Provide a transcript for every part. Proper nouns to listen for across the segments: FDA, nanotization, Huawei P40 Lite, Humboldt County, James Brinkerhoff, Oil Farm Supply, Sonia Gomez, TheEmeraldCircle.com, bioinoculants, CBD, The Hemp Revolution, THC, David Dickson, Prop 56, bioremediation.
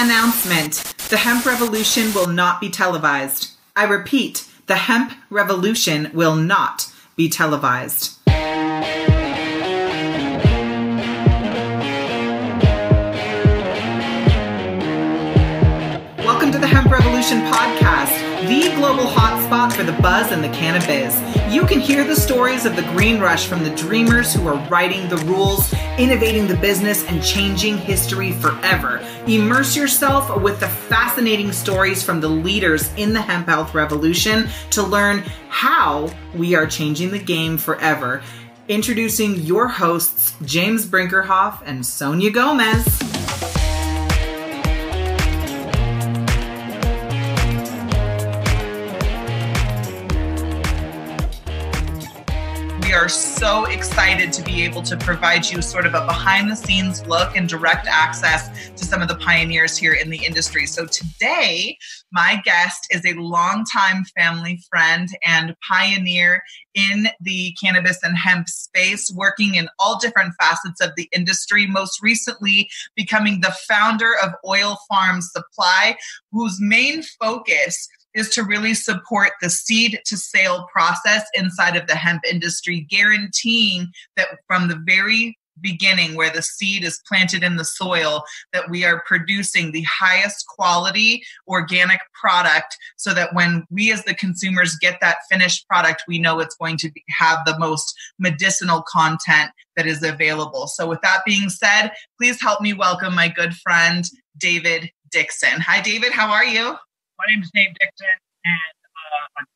Announcement. The Hemp Revolution will not be televised. I repeat, the Hemp Revolution will not be televised. Welcome to the Hemp Revolution podcast, the global hotspot for the buzz and the cannabis. You can hear the stories of the green rush from the dreamers who are writing the rules, innovating the business, and changing history forever. Immerse yourself with the fascinating stories from the leaders in the hemp health revolution to learn how we are changing the game forever. Introducing your hosts, James Brinkerhoff and Sonia Gomez. We are so excited to be able to provide you sort of a behind-the-scenes look and direct access to some of the pioneers here in the industry. So today, my guest is a longtime family friend and pioneer in the cannabis and hemp space, working in all different facets of the industry, most recently becoming the founder of Oil Farm Supply, whose main focus is to really support the seed to sale process inside of the hemp industry, guaranteeing that from the very beginning where the seed is planted in the soil, that we are producing the highest quality organic product so that when we as the consumers get that finished product, we know it's going to have the most medicinal content that is available. So with that being said, please help me welcome my good friend, David Dickson. Hi, David. How are you? My name is Dave Dickson, and I'm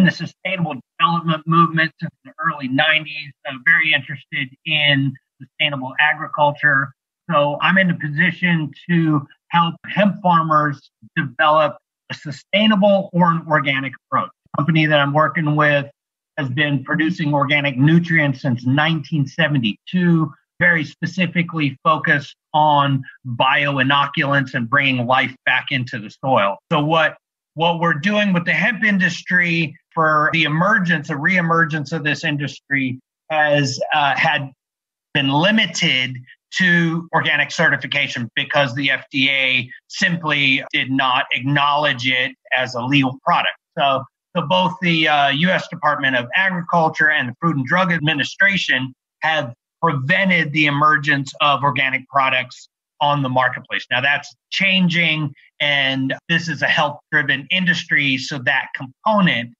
in the sustainable development movement since the early 90s. I'm very interested in sustainable agriculture. So I'm in a position to help hemp farmers develop a sustainable or an organic approach. The company that I'm working with has been producing organic nutrients since 1972, very specifically focused on bioinoculants and bringing life back into the soil. So what we're doing with the hemp industry for the emergence, or reemergence of this industry has had been limited to organic certification because the FDA simply did not acknowledge it as a legal product. So both the U.S. Department of Agriculture and the Food and Drug Administration have prevented the emergence of organic products on the marketplace. Now that's changing, and this is a health-driven industry, so that component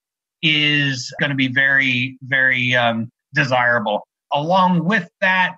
is going to be very, very desirable. Along with that,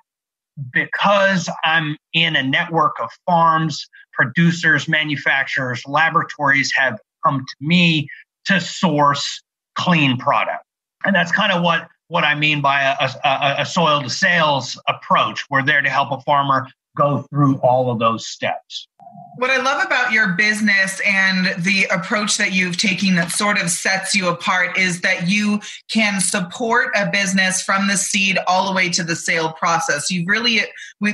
because I'm in a network of farms, producers, manufacturers, laboratories have come to me to source clean product. And that's kind of what I mean by a soil to sales approach. We're there to help a farmer go through all of those steps. What I love about your business and the approach that you've taken that sort of sets you apart is that you can support a business from the seed all the way to the sale process. You really,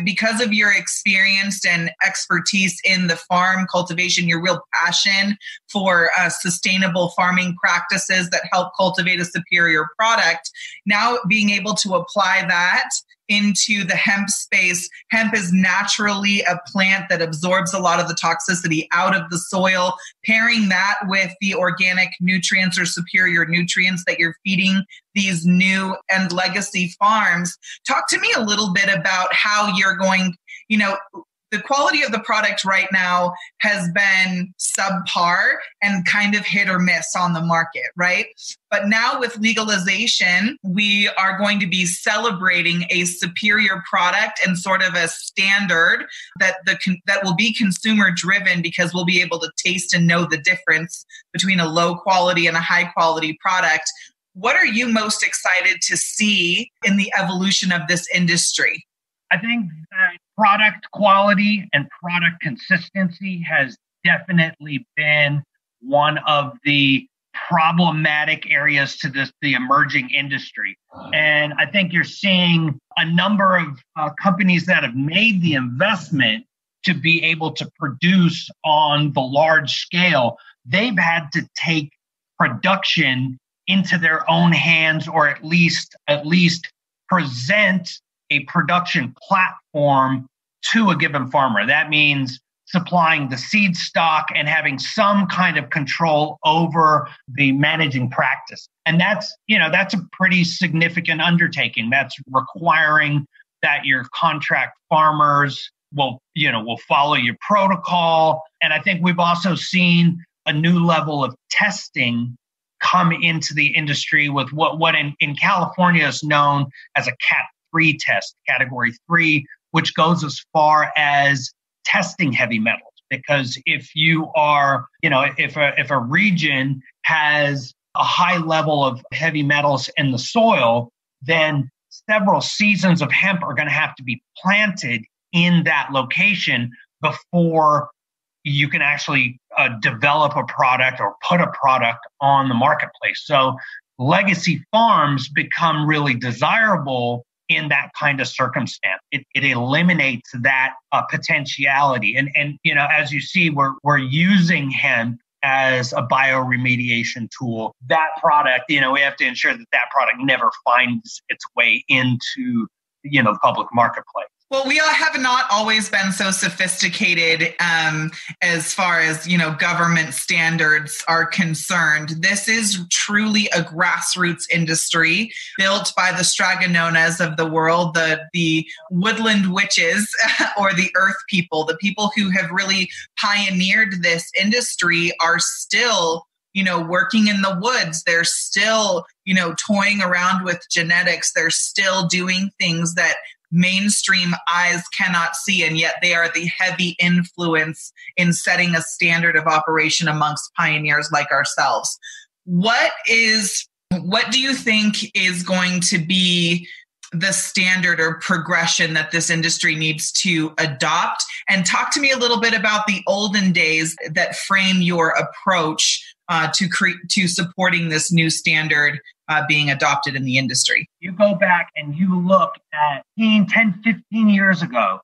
because of your experience and expertise in the farm cultivation, your real passion for sustainable farming practices that help cultivate a superior product, now being able to apply that into the hemp space. Hemp is naturally a plant that absorbs a lot of the toxicity out of the soil. Pairing that with the organic nutrients or superior nutrients that you're feeding these new and legacy farms. Talk to me a little bit about how you're going, the quality of the product right now has been subpar and kind of hit or miss on the market, right? But now with legalization, we are going to be celebrating a superior product and sort of a standard that will be consumer driven, because we'll be able to taste and know the difference between a low quality and a high quality product. What are you most excited to see in the evolution of this industry? I think that product quality and product consistency has definitely been one of the problematic areas to the emerging industry. And I think you're seeing a number of companies that have made the investment to be able to produce on the large scale. They've had to take production into their own hands, or at least present a production platform to a given farmer. That means supplying the seed stock and having some kind of control over the managing practice. And that's, you know, that's a pretty significant undertaking. That's requiring that your contract farmers will follow your protocol. And I think we've also seen a new level of testing come into the industry with what in California is known as a Cat 3 test, Category 3, which goes as far as testing heavy metals. Because if you are, if a region has a high level of heavy metals in the soil, then several seasons of hemp are going to have to be planted in that location before you can actually develop a product or put a product on the marketplace. So legacy farms become really desirable in that kind of circumstance. It eliminates that potentiality. And as you see, we're using hemp as a bioremediation tool. That product, we have to ensure that product never finds its way into, the public marketplace. Well, we have not always been so sophisticated as far as, government standards are concerned. This is truly a grassroots industry built by the Straganonas of the world, the woodland witches or the earth people. The people who have really pioneered this industry are still working in the woods. They're still, toying around with genetics. They're still doing things that mainstream eyes cannot see, and yet they are the heavy influence in setting a standard of operation amongst pioneers like ourselves. What do you think is going to be the standard or progression that this industry needs to adopt? And talk to me a little bit about the olden days that frame your approach to supporting this new standard being adopted in the industry. You go back and you look at 10, 15 years ago,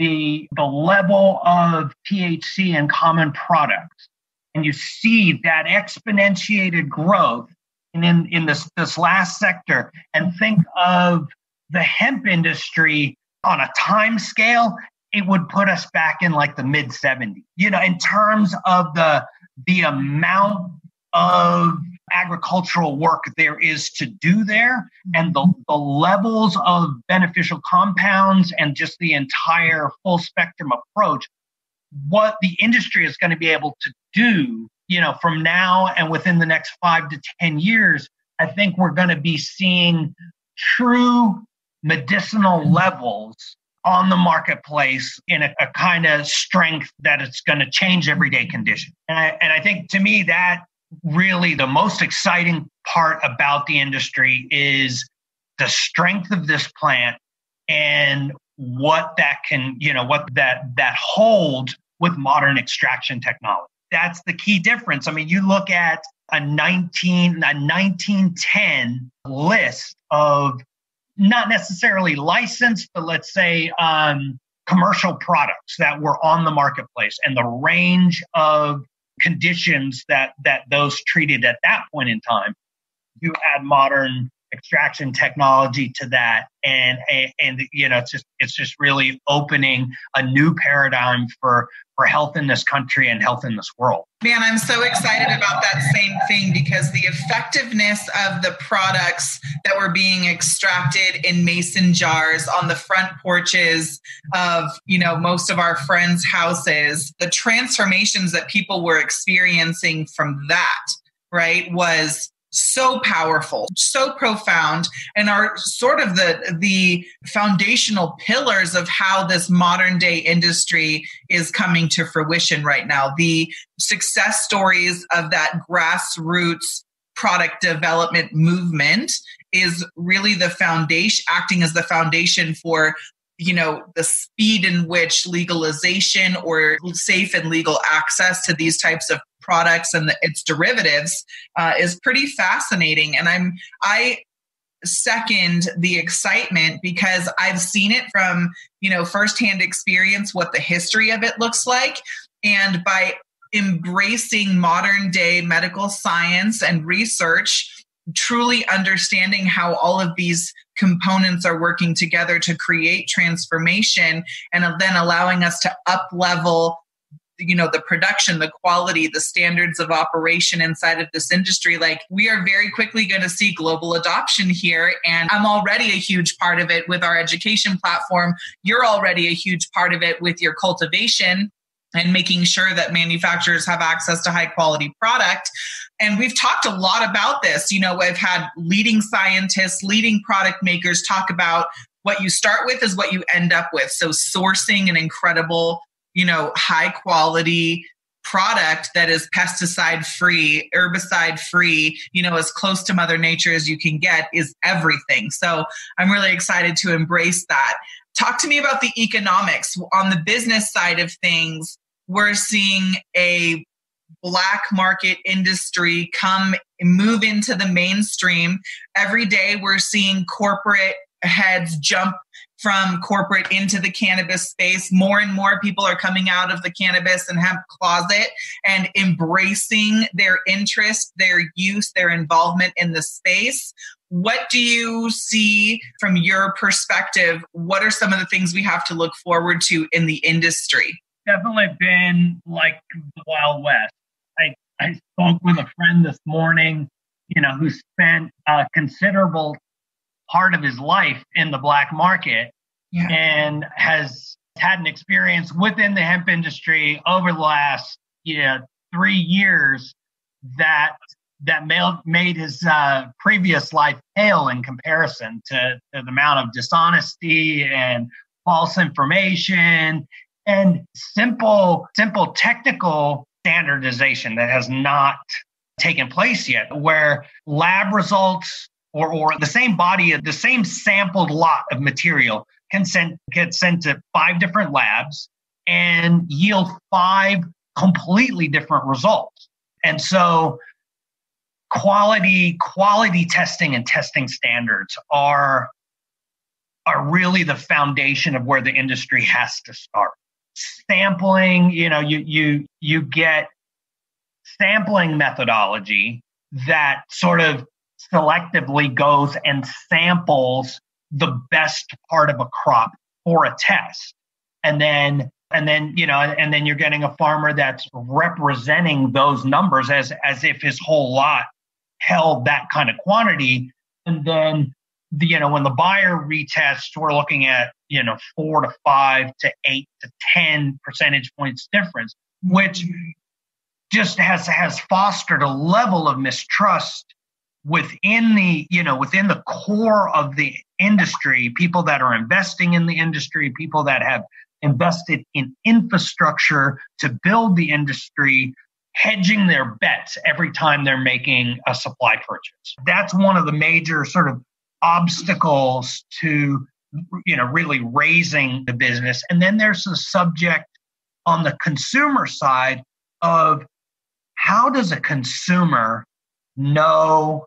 the level of THC in common products, and you see that exponentiated growth in this last sector, and think of the hemp industry on a time scale, it would put us back in like the mid-70s, in terms of the amount of agricultural work there is to do there, and the levels of beneficial compounds, and just the entire full spectrum approach, what the industry is going to be able to do, from now and within the next 5 to 10 years, I think we're going to be seeing true medicinal levels on the marketplace in a kind of strength that it's going to change everyday conditions. And I think, to me, that really the most exciting part about the industry is the strength of this plant and what that can, what that holds with modern extraction technology. That's the key difference. I mean, you look at a 1910 list of not necessarily licensed, but let's say commercial products that were on the marketplace, and the range of conditions that those treated at that point in time. You add modern extraction technology to that, and it's just really opening a new paradigm for health in this country and health in this world. Man, I'm so excited about that same thing, because the effectiveness of the products that were being extracted in mason jars on the front porches of, most of our friends' houses, the transformations that people were experiencing from that, right, was so powerful, so profound, and are sort of the foundational pillars of how this modern day industry is coming to fruition right now. The success stories of that grassroots product development movement is really the foundation, acting as the foundation for the speed in which legalization or safe and legal access to these types of products and its derivatives is pretty fascinating. And I second the excitement, because I've seen it from, firsthand experience, what the history of it looks like. And by embracing modern day medical science and research, truly understanding how all of these components are working together to create transformation, and then allowing us to up-level you know, the production, the quality, the standards of operation inside of this industry, like we are very quickly going to see global adoption here. And I'm already a huge part of it with our education platform. You're already a huge part of it with your cultivation and making sure that manufacturers have access to high quality product. And we've talked a lot about this. You know, I've had leading scientists, leading product makers talk about what you start with is what you end up with. So sourcing an incredible, you know, high quality product that is pesticide free, herbicide free, you know, as close to Mother Nature as you can get is everything. So I'm really excited to embrace that. Talk to me about the economics. On the business side of things, we're seeing a black market industry come move into the mainstream. Every day we're seeing corporate heads jump from corporate into the cannabis space. More and more people are coming out of the cannabis and hemp closet and embracing their interest, their use, their involvement in the space. What do you see from your perspective? What are some of the things we have to look forward to in the industry? Definitely been like the Wild West. I spoke with a friend this morning, you know, who spent a considerable part of his life in the black market and has had an experience within the hemp industry over the last 3 years that made his previous life pale in comparison to the amount of dishonesty and false information and simple technical standardization that has not taken place yet, where lab results or the same body, the same sampled lot of material can get sent to 5 different labs and yield 5 completely different results. And so quality testing and testing standards are really the foundation of where the industry has to start. Sampling, you know, you get sampling methodology that sort of selectively goes and samples the best part of a crop for a test. And then you're getting a farmer that's representing those numbers as if his whole lot held that kind of quantity. And then, you know, when the buyer retests, we're looking at, you know, 4 to 5 to 8 to 10 percentage points difference, which just has fostered a level of mistrust within the core of the industry, people that are investing in the industry, people that have invested in infrastructure to build the industry, hedging their bets every time they're making a supply purchase. That's one of the major sort of obstacles to, you know, really raising the business. And then there's the subject on the consumer side of how does a consumer know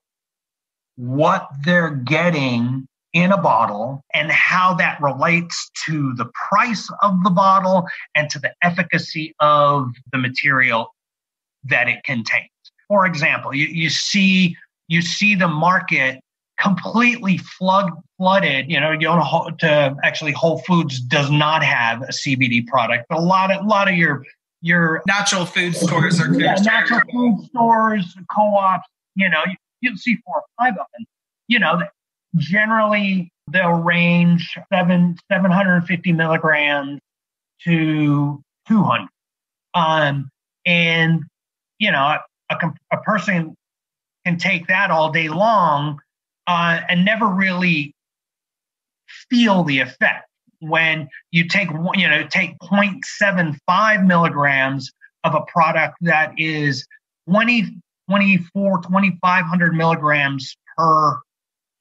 what they're getting in a bottle and how that relates to the price of the bottle and to the efficacy of the material that it contains. For example, you see the market completely flooded. You know, you don't actually Whole Foods does not have a CBD product. But a lot of your natural food stores are natural food stores, co-ops. You know, you'll see 4 or 5 of them. You know, generally they'll range 750 milligrams to 200. And, you know, a person can take that all day long and never really feel the effect. When you take 0.75 milligrams of a product that is 2,500 milligrams per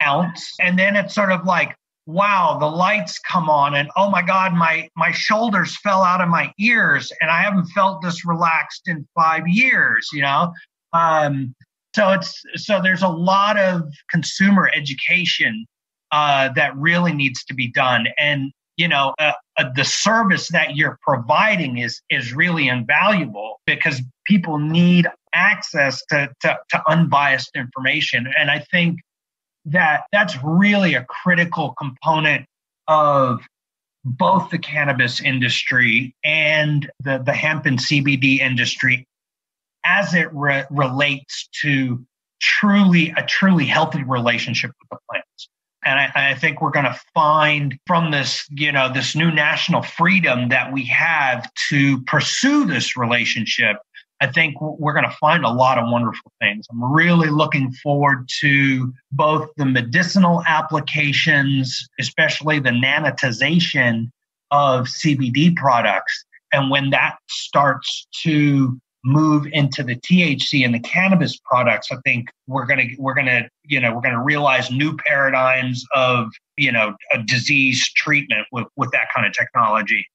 ounce. And then it's sort of like, wow, the lights come on and oh my God, my shoulders fell out of my ears and I haven't felt this relaxed in 5 years, you know? So there's a lot of consumer education that really needs to be done. And, you know, the service that you're providing is really invaluable because people need access to unbiased information. And I think that's really a critical component of both the cannabis industry and the hemp and CBD industry as it relates to a truly healthy relationship with the plants. And I think we're going to find from this, this new national freedom that we have to pursue this relationship, I think we're going to find a lot of wonderful things. I'm really looking forward to both the medicinal applications, especially the nanotization of CBD products. And when that starts to move into the THC and the cannabis products, I think we're going to realize new paradigms of, a disease treatment with that kind of technology.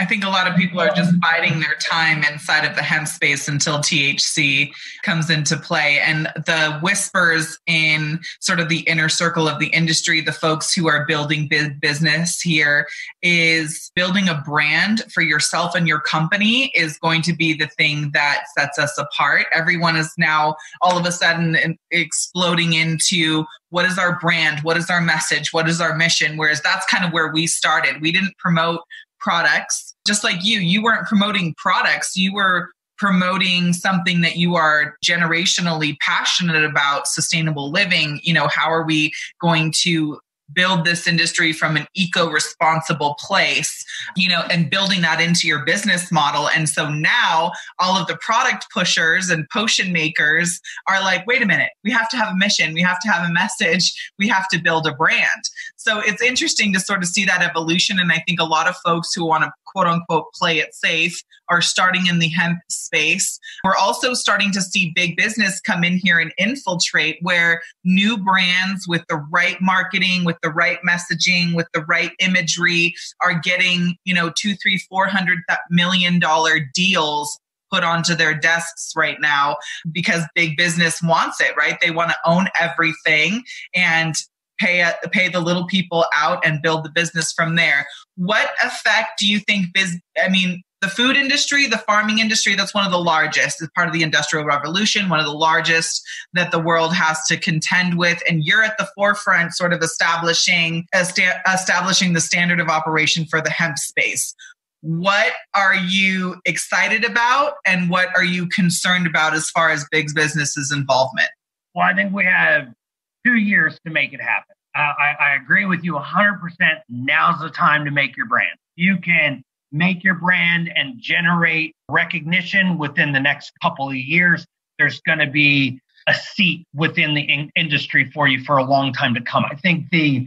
I think a lot of people are just biding their time inside of the hemp space until THC comes into play. And the whispers in sort of the inner circle of the industry, the folks who are building big business here, is building a brand for yourself and your company is going to be the thing that sets us apart. Everyone is now all of a sudden exploding into, what is our brand? What is our message? What is our mission? Whereas that's kind of where we started. We didn't promote products. Just like you weren't promoting products. You were promoting something that you are generationally passionate about, sustainable living. How are we going to build this industry from an eco-responsible place, and building that into your business model. And so now all of the product pushers and potion makers are like, wait a minute, we have to have a mission. We have to have a message. We have to build a brand. So it's interesting to sort of see that evolution. And I think a lot of folks who want to quote unquote play it safe are starting in the hemp space. We're also starting to see big business come in here and infiltrate, where new brands with the right marketing, with the right messaging, with the right imagery are getting, $200-400 million deals put onto their desks right now because big business wants it, right? They want to own everything and pay the little people out and build the business from there. What effect do you think the food industry, the farming industry, that's one of the largest, it's part of the Industrial Revolution, one of the largest that the world has to contend with. And you're at the forefront sort of establishing the standard of operation for the hemp space. What are you excited about and what are you concerned about as far as big business's involvement? Well, I think we have 2 years to make it happen. I agree with you 100%. Now's the time to make your brand. You can make your brand and generate recognition within the next couple of years. There's going to be a seat within the industry for you for a long time to come. I think the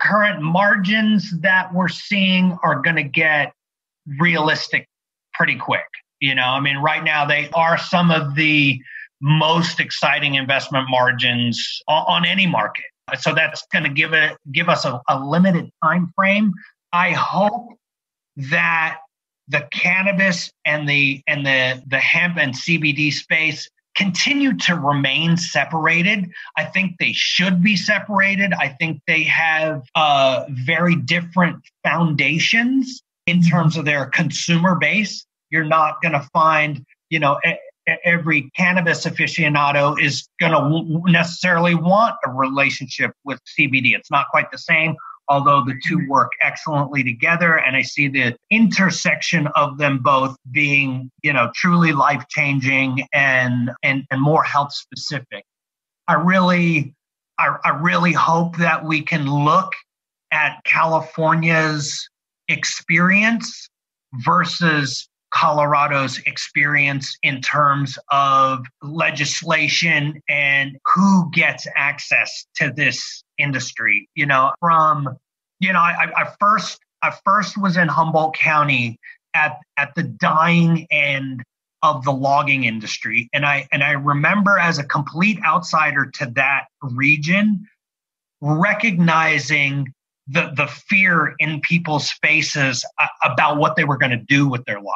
current margins that we're seeing are going to get realistic pretty quick. Right now they are some of the most exciting investment margins on any market. So that's going to give us a limited time frame. I hope that the cannabis and the hemp and CBD space continue to remain separated. I think they should be separated. I think they have very different foundations in terms of their consumer base. You're not going to find, every cannabis aficionado is going to necessarily want a relationship with CBD. It's not quite the same, although the two work excellently together. And I see the intersection of them both being, truly life-changing and more health-specific. I really hope that we can look at California's experience versus Colorado's experience in terms of legislation and who gets access to this industry. I first was in Humboldt County at the dying end of the logging industry, and I remember as a complete outsider to that region recognizing the fear in people's faces about what they were going to do with their lives.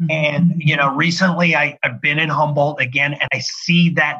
Mm-hmm. And, recently I've been in Humboldt again, and I see I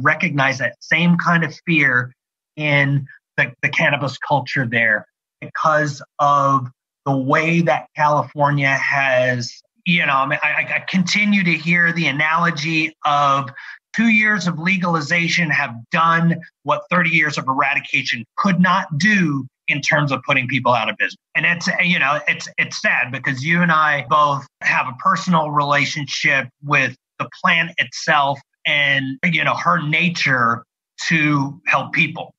recognize that same kind of fear in the cannabis culture there because of the way that California has, I continue to hear the analogy of 2 years of legalization have done what 30 years of eradication could not do in terms of putting people out of business. And it's sad because you and I both have a personal relationship with the plant itself and, her nature to help people.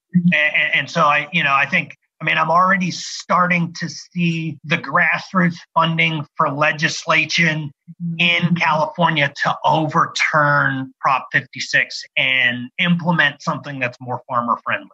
And so I think I'm already starting to see the grassroots funding for legislation in California to overturn Prop 56 and implement something that's more farmer friendly.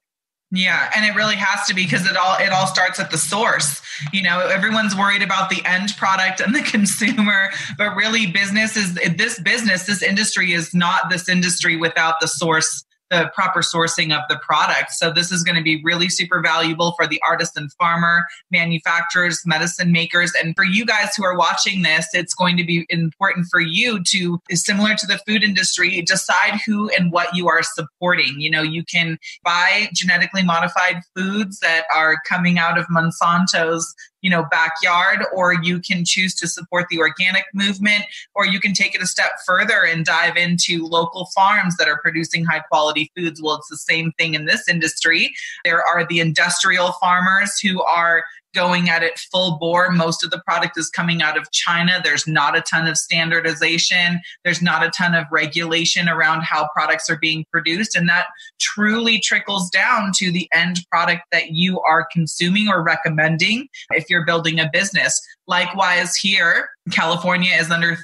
Yeah. And it really has to be, because it all starts at the source. Everyone's worried about the end product and the consumer, but really this industry is not this industry without the source, the proper sourcing of the product. So this is going to be really super valuable for the artisan farmer, manufacturers, medicine makers. And for you guys who are watching this, it's going to be important for you to, similar to the food industry, decide who and what you are supporting. You can buy genetically modified foods that are coming out of Monsanto's backyard, or you can choose to support the organic movement, or you can take it a step further and dive into local farms that are producing high quality foods. Well, it's the same thing in this industry. There are the industrial farmers who are going at it full bore. Most of the product is coming out of China. There's not a ton of standardization. There's not a ton of regulation around how products are being produced. And that truly trickles down to the end product that you are consuming or recommending if you're building a business. Likewise here, California is the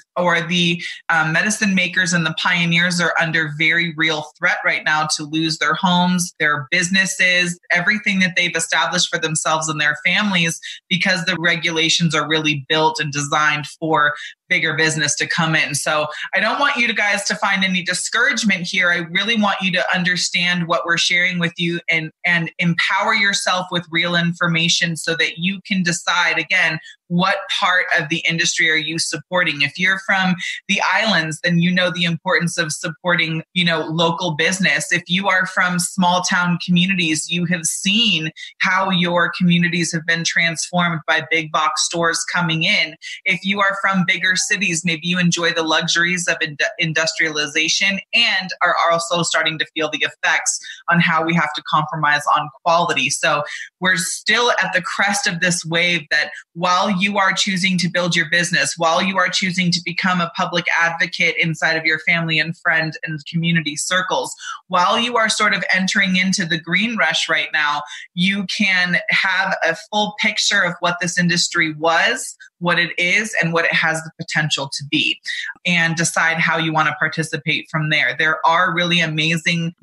medicine makers and the pioneers are under very real threat right now to lose their homes, their businesses, everything that they've established for themselves and their families, because the regulations are really built and designed for bigger business to come in. So I don't want you guys to find any discouragement here. I really want you to understand what we're sharing with you and empower yourself with real information so that you can decide, again, what part of the industry are you supporting? If you're from the islands, then the importance of supporting, local business. If you are from small town communities, you have seen how your communities have been transformed by big box stores coming in. If you are from bigger cities, maybe you enjoy the luxuries of industrialization and are also starting to feel the effects on how we have to compromise on quality. So we're still at the crest of this wave that while you are choosing to build your business, while you are choosing to become a public advocate inside of your family and friend and community circles, while you are sort of entering into the green rush right now, you can have a full picture of what this industry was, what it is, and what it has the potential to be, and decide how you want to participate from there. There are really amazing,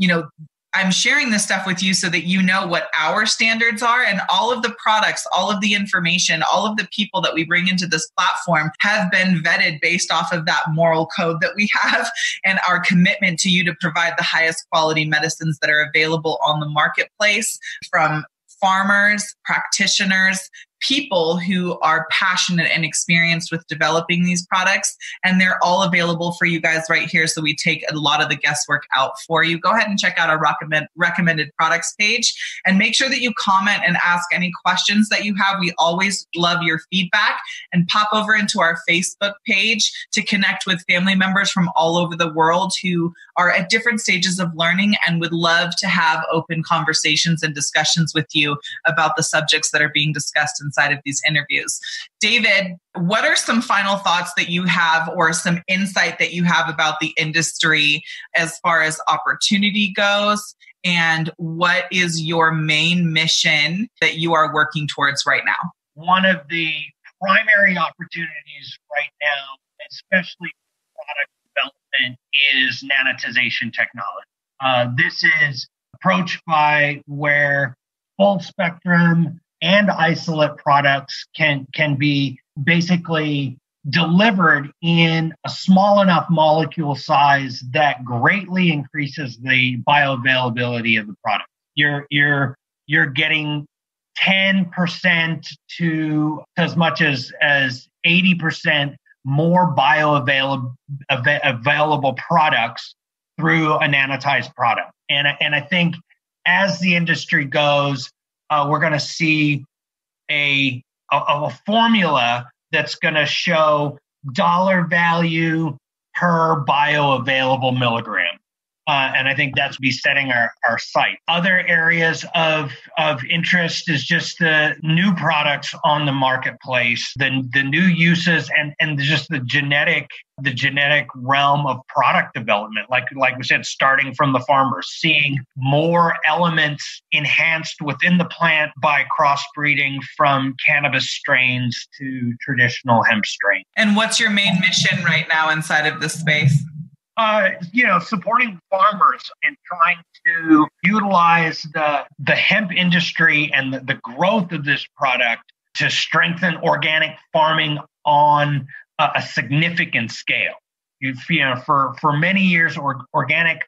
I'm sharing this stuff with you so that you know what our standards are, and all of the products, all of the information, all of the people that we bring into this platform have been vetted based off of that moral code that we have and our commitment to you to provide the highest quality medicines that are available on the marketplace from farmers, practitioners, people who are passionate and experienced with developing these products. And they're all available for you guys right here. So we take a lot of the guesswork out for you. Go ahead and check out our recommended products page and make sure that you comment and ask any questions that you have. We always love your feedback, and pop over into our Facebook page to connect with family members from all over the world who are at different stages of learning and would love to have open conversations and discussions with you about the subjects that are being discussed inside of these interviews. David, what are some final thoughts that you have, or some insight that you have about the industry as far as opportunity goes? And what is your main mission that you are working towards right now? One of the primary opportunities right now, especially product development, is nanotization technology. This is approached by where full spectrum and isolate products can be basically delivered in a small enough molecule size that greatly increases the bioavailability of the product. You're getting 10% to as much as 80% more bioavailable products through a nanotized product. And I think as the industry goes, we're going to see a formula that's going to show dollar value per bioavailable milligram. And I think that's be setting our sight. Other areas of interest is just the new products on the marketplace, the new uses and just the genetic realm of product development. Like we said, starting from the farmers, seeing more elements enhanced within the plant by crossbreeding from cannabis strains to traditional hemp strains. And what's your main mission right now inside of this space? Supporting farmers and trying to utilize the hemp industry and the growth of this product to strengthen organic farming on a significant scale. For many years, organic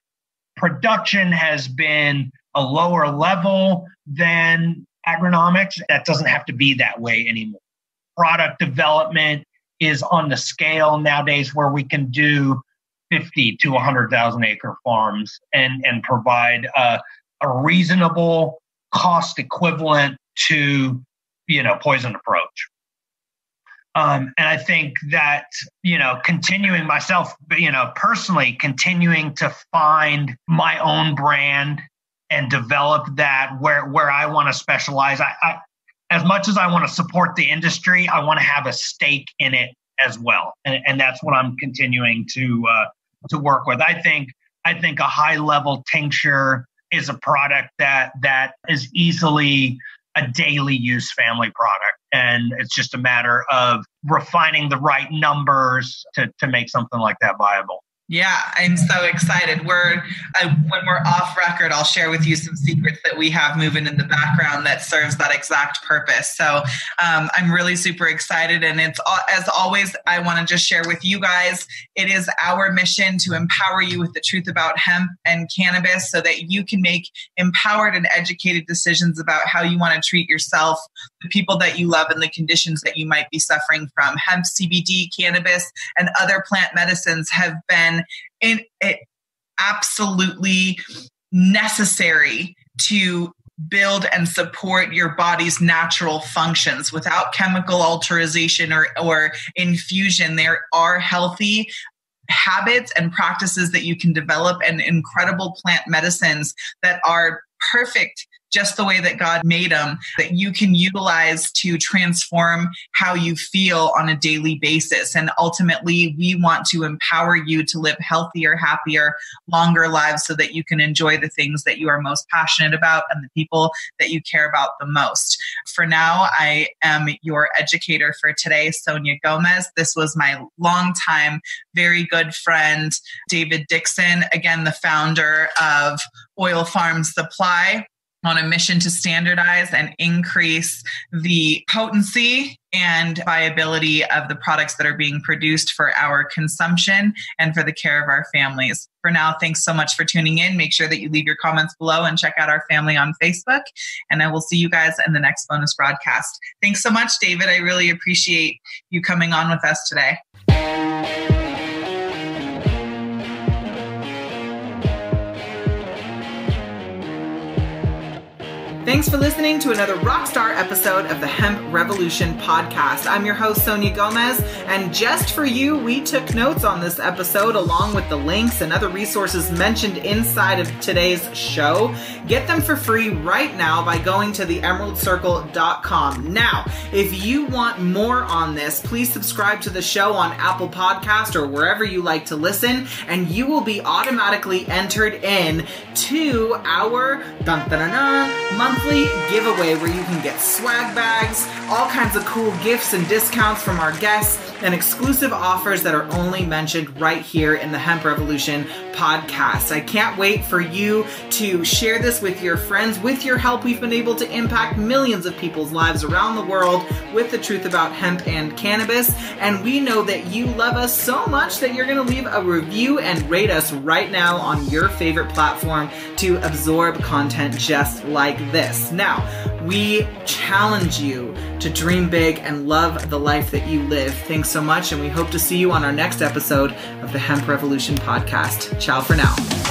production has been a lower level than agronomics. That doesn't have to be that way anymore. Product development is on the scale nowadays where we can do 50 to 100,000 acre farms and provide a reasonable cost equivalent to, poison approach. And I think that, continuing to find my own brand and develop that where I want to specialize. I as much as I want to support the industry, I want to have a stake in it as well. And that's what I'm continuing to work with. I think a high level tincture is a product that is easily a daily use family product. And it's just a matter of refining the right numbers to make something like that viable. Yeah, I'm so excited. When we're off record, I'll share with you some secrets that we have moving in the background that serves that exact purpose. So I'm really super excited. And it's as always, I want to just share with you guys, it is our mission to empower you with the truth about hemp and cannabis so that you can make empowered and educated decisions about how you want to treat yourself, the people that you love, and the conditions that you might be suffering from. Hemp, CBD, cannabis, and other plant medicines have been it absolutely necessary to build and support your body's natural functions. Without chemical alteration or infusion, there are healthy habits and practices that you can develop and incredible plant medicines that are perfect just the way that God made them, that you can utilize to transform how you feel on a daily basis. And ultimately, we want to empower you to live healthier, happier, longer lives so that you can enjoy the things that you are most passionate about and the people that you care about the most. For now, I am your educator for today, Sonia Gomez. This was my longtime, very good friend, David Dickson, again, the founder of Oil Farm Supply, on a mission to standardize and increase the potency and viability of the products that are being produced for our consumption and for the care of our families. For now, thanks so much for tuning in. Make sure that you leave your comments below and check out our family on Facebook. And I will see you guys in the next bonus broadcast. Thanks so much, David. I really appreciate you coming on with us today. Thanks for listening to another rockstar episode of the Hemp Revolution podcast. I'm your host, Sonia Gomez, and just for you, we took notes on this episode along with the links and other resources mentioned inside of today's show. Get them for free right now by going to TheEmeraldCircle.com. Now, if you want more on this, please subscribe to the show on Apple Podcast or wherever you like to listen, and you will be automatically entered in to our monthly giveaway where you can get swag bags, all kinds of cool gifts and discounts from our guests, and exclusive offers that are only mentioned right here in the Hemp Revolution podcast. I can't wait for you to share this with your friends. With your help, we've been able to impact millions of people's lives around the world with the truth about hemp and cannabis. And we know that you love us so much that you're going to leave a review and rate us right now on your favorite platform to absorb content just like this. Now, we challenge you to dream big and love the life that you live. Thanks so much, and we hope to see you on our next episode of the Hemp Revolution podcast. Ciao for now.